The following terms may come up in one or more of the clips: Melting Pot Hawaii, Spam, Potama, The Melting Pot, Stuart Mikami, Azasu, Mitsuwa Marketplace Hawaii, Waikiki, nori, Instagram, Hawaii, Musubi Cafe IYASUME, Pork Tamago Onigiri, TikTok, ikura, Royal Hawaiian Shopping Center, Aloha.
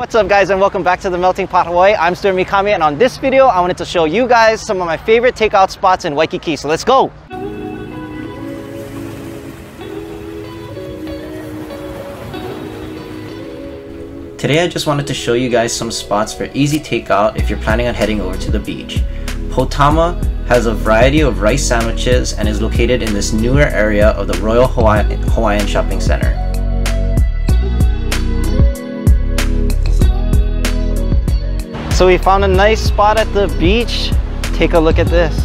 What's up guys, and welcome back to The Melting Pot Hawaii. I'm Stuart Mikami, and on this video I wanted to show you guys some of my favorite takeout spots in Waikiki. So let's go! Today I just wanted to show you guys some spots for easy takeout if you're planning on heading over to the beach. Potama has a variety of rice sandwiches and is located in this newer area of the Royal Hawaiian Shopping Center. So we found a nice spot at the beach. Take a look at this.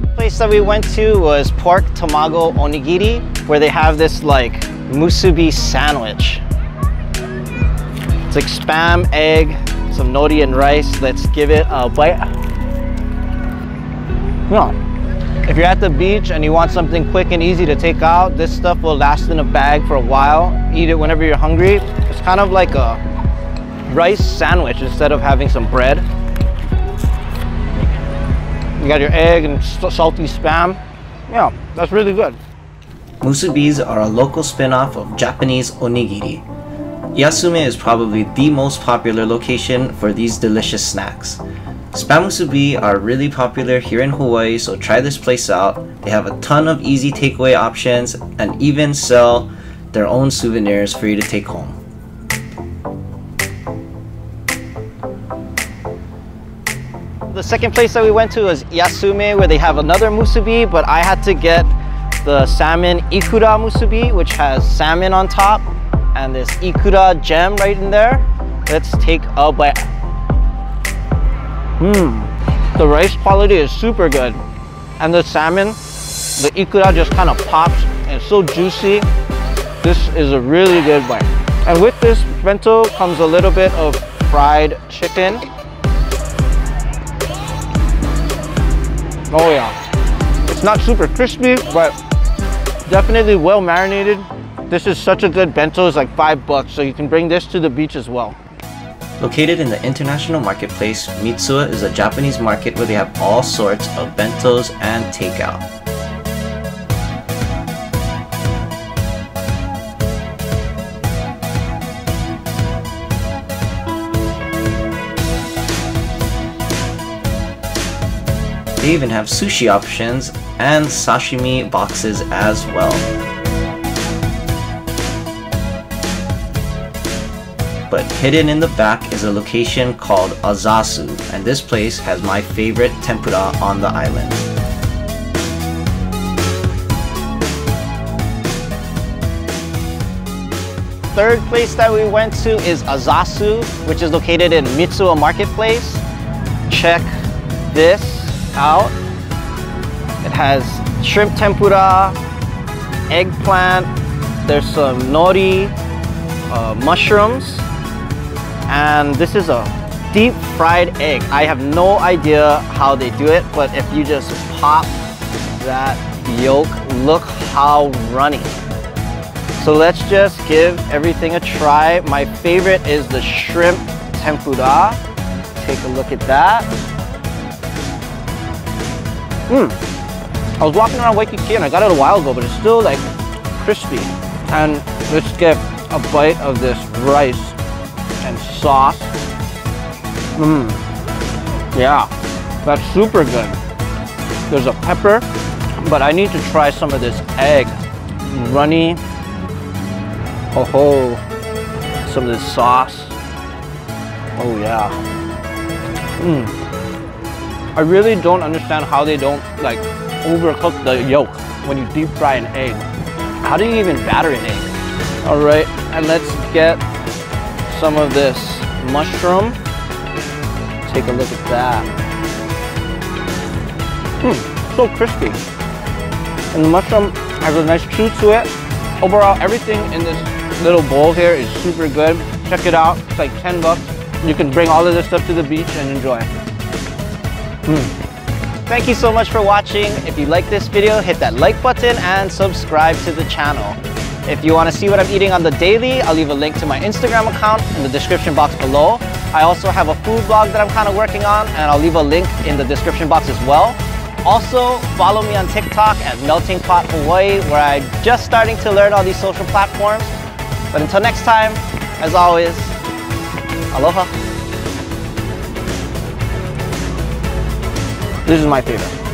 The place that we went to was Pork Tamago Onigiri, where they have this like musubi sandwich. It's like spam, egg, some nori and rice. Let's give it a bite. Yeah. If you're at the beach and you want something quick and easy to take out, this stuff will last in a bag for a while. Eat it whenever you're hungry. It's kind of like a rice sandwich instead of having some bread. You got your egg and salty spam. Yeah, that's really good. Musubis are a local spin-off of Japanese onigiri. IYASUME is probably the most popular location for these delicious snacks. Spam musubi are really popular here in Hawaii, so try this place out. They have a ton of easy takeaway options and even sell their own souvenirs for you to take home. The second place that we went to was IYASUME, where they have another musubi, but I had to get the salmon ikura musubi, which has salmon on top and this ikura gem right in there. Let's take a bite. The rice quality is super good, and the salmon, the ikura, just kind of pops and it's so juicy. This is a really good bite. And with this bento comes a little bit of fried chicken. Oh yeah, it's not super crispy, but definitely well marinated. This is such a good bento. It's like $5, so you can bring this to the beach as well. Located in the international marketplace, Mitsuwa is a Japanese market where they have all sorts of bentos and takeout. They even have sushi options and sashimi boxes as well. But hidden in the back is a location called Azasu, and this place has my favorite tempura on the island. Third place that we went to is Azasu, which is located in Mitsuwa Marketplace. Check this out. It has shrimp tempura, eggplant, there's some nori, mushrooms, and this is a deep fried egg. I have no idea how they do it, but if you just pop that yolk, look how runny. So let's just give everything a try. My favorite is the shrimp tempura. Take a look at that. I was walking around Waikiki and I got it a while ago, but it's still like crispy. And let's get a bite of this rice and sauce. Yeah, that's super good. There's a pepper, but I need to try some of this egg. Runny. Some of this sauce. Oh yeah. I really don't understand how they don't like overcook the yolk when you deep fry an egg. How do you even batter an egg? All right, and let's get some of this mushroom. Take a look at that. So crispy. And the mushroom has a nice chew to it. Overall, everything in this little bowl here is super good. Check it out, it's like $10. You can bring all of this stuff to the beach and enjoy. Thank you so much for watching. If you like this video, hit that like button and subscribe to the channel. If you want to see what I'm eating on the daily, I'll leave a link to my Instagram account in the description box below. I also have a food blog that I'm kind of working on, and I'll leave a link in the description box as well. Also, follow me on TikTok at Melting Pot Hawaii, where I'm just starting to learn all these social platforms. But until next time, as always, aloha. This is my favorite.